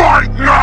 Fight now!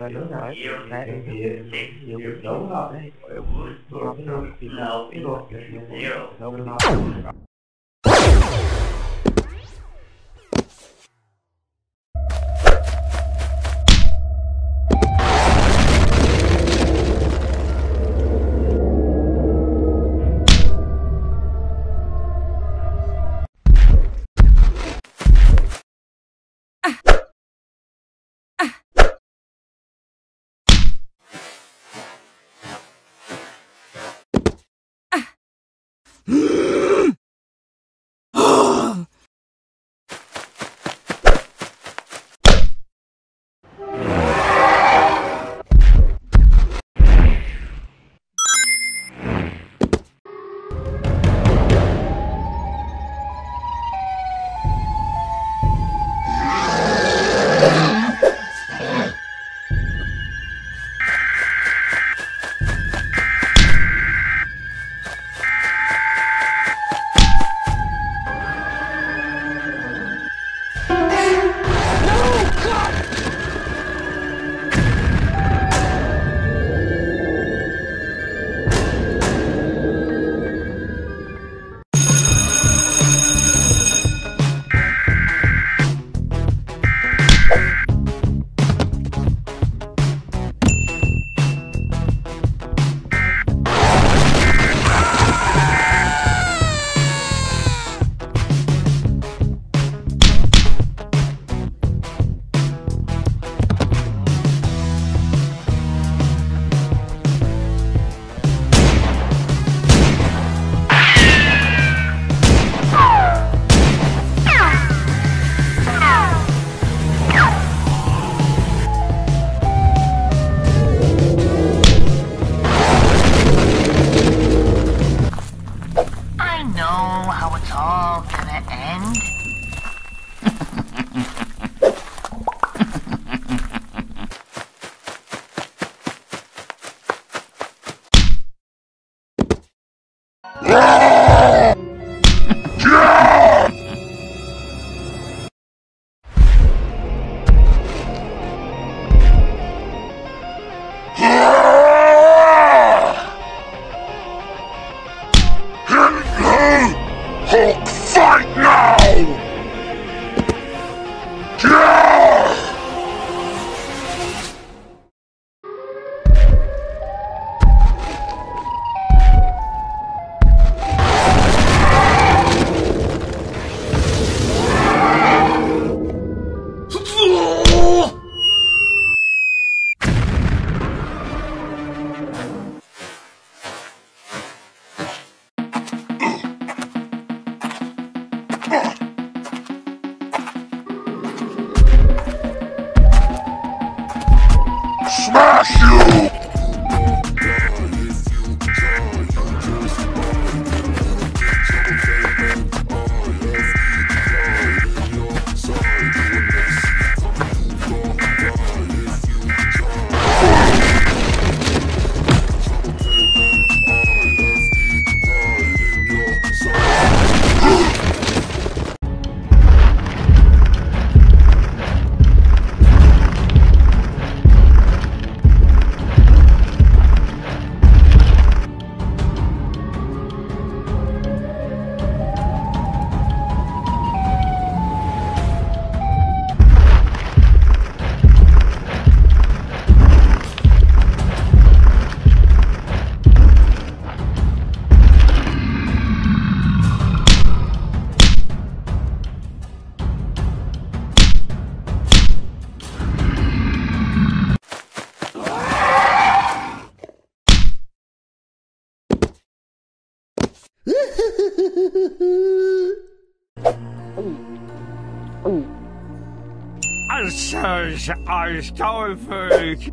Và đúng rồi, tại nhiều việc đúng rồi đấy, không tìm đâu cái luật được nhiều, không nói. Hulk, fight now! I'm sorry, I'm sorry for it.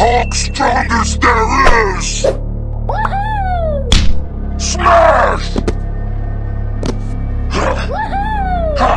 Hulk, strongest there is! Woohoo! Smash! Woohoo! Ha!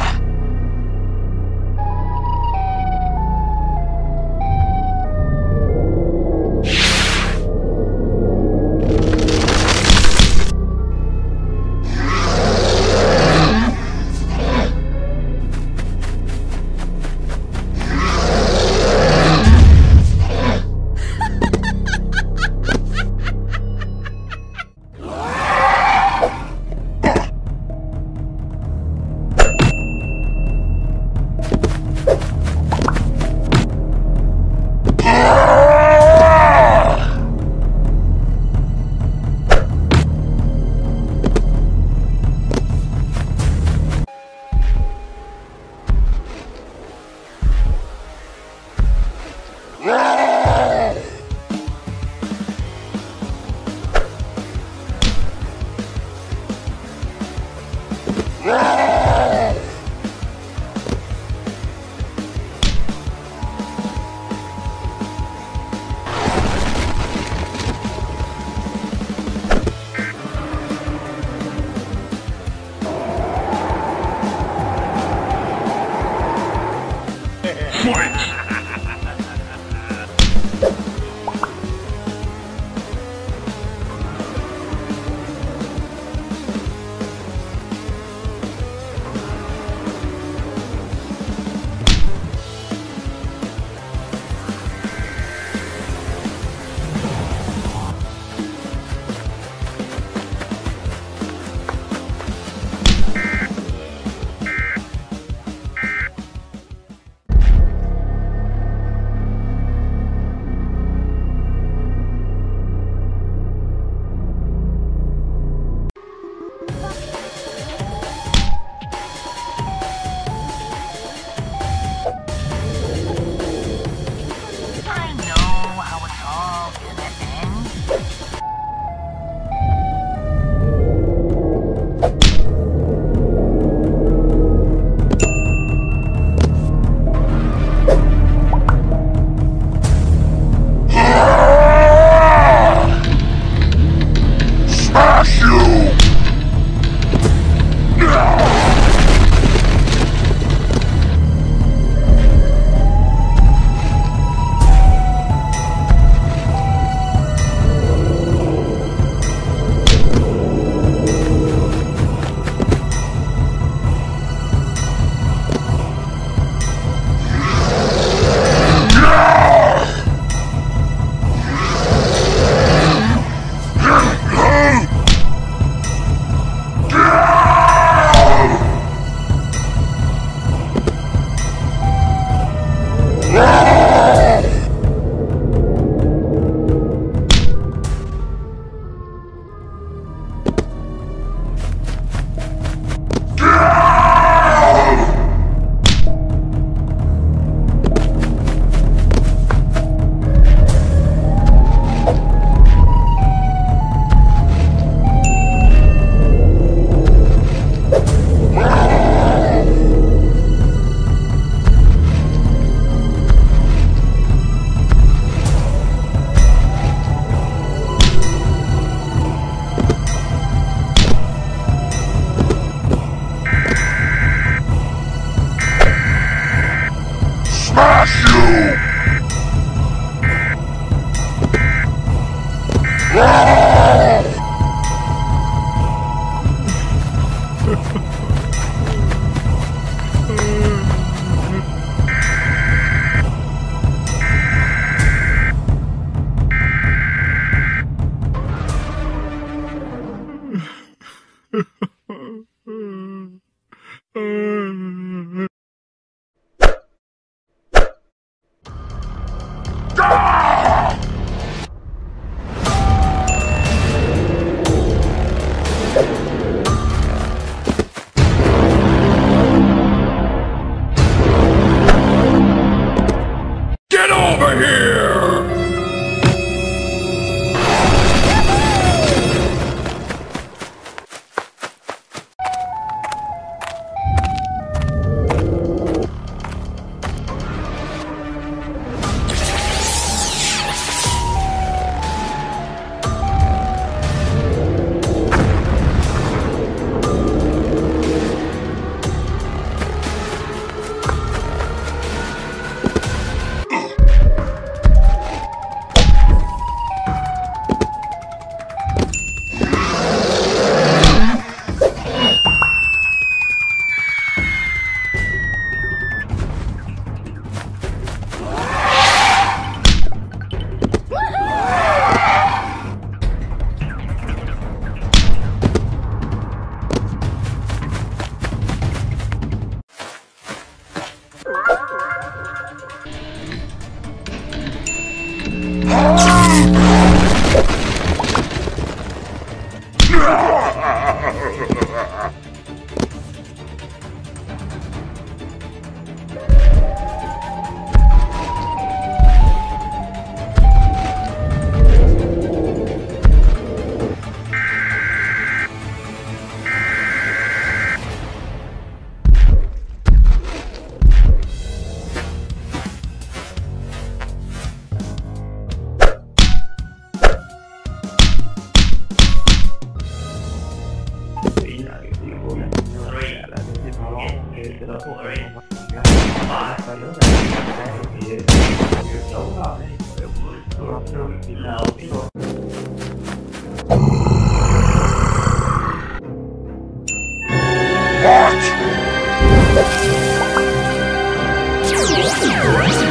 What?